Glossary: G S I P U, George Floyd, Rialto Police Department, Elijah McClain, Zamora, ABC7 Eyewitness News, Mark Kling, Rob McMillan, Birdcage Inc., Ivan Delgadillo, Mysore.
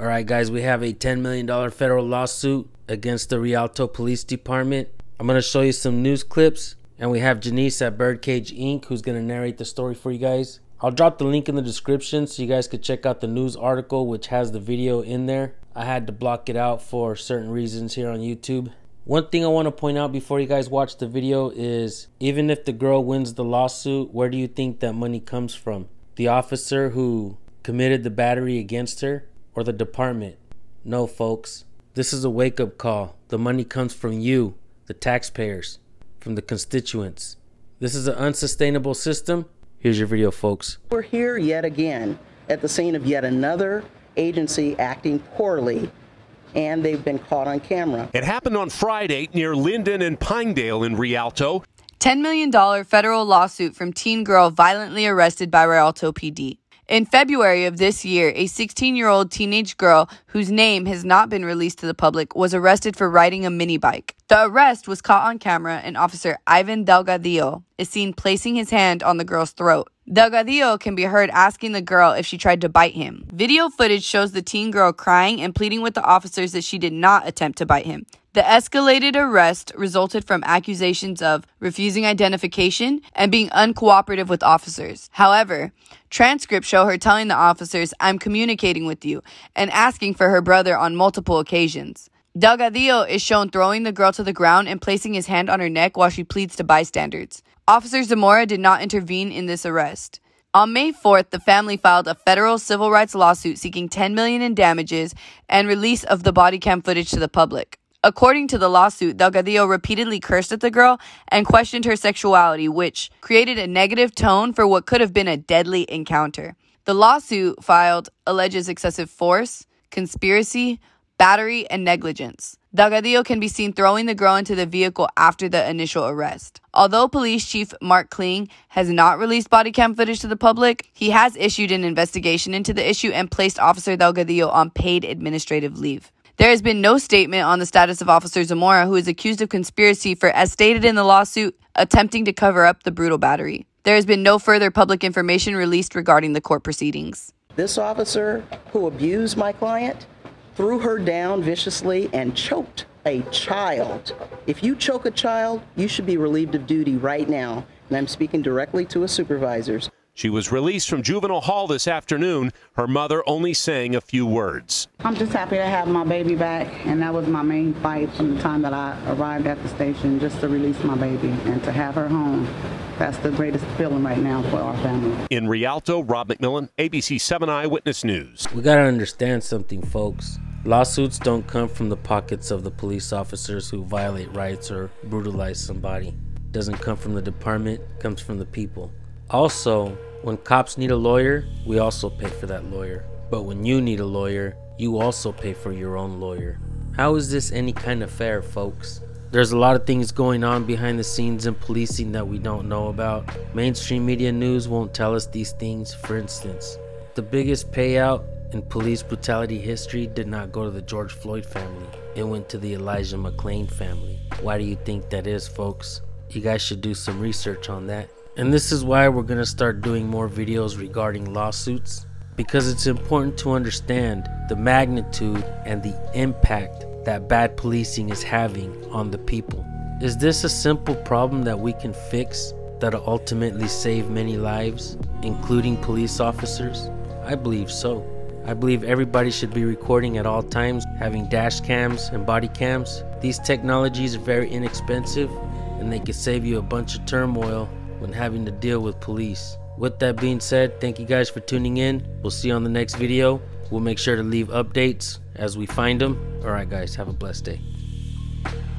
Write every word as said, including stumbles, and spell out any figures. All right, guys, we have a ten million dollar federal lawsuit against the Rialto Police Department. I'm going to show you some news clips, and we have Janice at Birdcage Incorporated who's going to narrate the story for you guys. I'll drop the link in the description so you guys could check out the news article, which has the video in there. I had to block it out for certain reasons here on YouTube. One thing I want to point out before you guys watch the video is, even if the girl wins the lawsuit, where do you think that money comes from? The officer who committed the battery against her, or the department? No, folks. This is a wake-up call. The money comes from you, the taxpayers, from the constituents. This is an unsustainable system. Here's your video, folks. We're here yet again at the scene of yet another agency acting poorly, and they've been caught on camera. It happened on Friday near Linden and Pinedale in Rialto. ten million dollar federal lawsuit from teen girl violently arrested by Rialto P D. In February of this year, a sixteen-year-old teenage girl whose name has not been released to the public was arrested for riding a mini bike. The arrest was caught on camera, and Officer Ivan Delgadillo is seen placing his hand on the girl's throat. Delgadillo can be heard asking the girl if she tried to bite him. Video footage shows the teen girl crying and pleading with the officers that she did not attempt to bite him. The escalated arrest resulted from accusations of refusing identification and being uncooperative with officers. However, transcripts show her telling the officers, "I'm communicating with you," and asking for her brother on multiple occasions. Delgadillo is shown throwing the girl to the ground and placing his hand on her neck while she pleads to bystanders. Officer Zamora did not intervene in this arrest. On May fourth, the family filed a federal civil rights lawsuit seeking ten million dollars in damages and release of the body cam footage to the public. According to the lawsuit, Delgadillo repeatedly cursed at the girl and questioned her sexuality, which created a negative tone for what could have been a deadly encounter. The lawsuit filed alleges excessive force, conspiracy, battery, and negligence. Delgadillo can be seen throwing the girl into the vehicle after the initial arrest. Although Police Chief Mark Kling has not released body cam footage to the public, he has issued an investigation into the issue and placed Officer Delgadillo on paid administrative leave. There has been no statement on the status of Officer Zamora, who is accused of conspiracy for, as stated in the lawsuit, attempting to cover up the brutal battery. There has been no further public information released regarding the court proceedings. This officer who abused my client threw her down viciously and choked a child. If you choke a child, you should be relieved of duty right now. And I'm speaking directly to his supervisors. She was released from juvenile hall this afternoon, her mother only saying a few words. I'm just happy to have my baby back, and that was my main fight from the time that I arrived at the station, just to release my baby and to have her home. That's the greatest feeling right now for our family. In Rialto, Rob McMillan, A B C seven Eyewitness News. We gotta understand something, folks. Lawsuits don't come from the pockets of the police officers who violate rights or brutalize somebody. Doesn't come from the department, comes from the people. Also, when cops need a lawyer, we also pay for that lawyer. But when you need a lawyer, you also pay for your own lawyer. How is this any kind of fair, folks? There's a lot of things going on behind the scenes in policing that we don't know about. Mainstream media news won't tell us these things. For instance, the biggest payout in police brutality history did not go to the George Floyd family. It went to the Elijah McClain family. Why do you think that is, folks? You guys should do some research on that. And this is why we're going to start doing more videos regarding lawsuits, because it's important to understand the magnitude and the impact that bad policing is having on the people. Is this a simple problem that we can fix that'll ultimately save many lives, including police officers? I believe so. I believe everybody should be recording at all times, having dash cams and body cams. These technologies are very inexpensive, and they can save you a bunch of turmoil when having to deal with police. With that being said, thank you guys for tuning in. We'll see you on the next video. We'll make sure to leave updates as we find them. All right, guys, have a blessed day.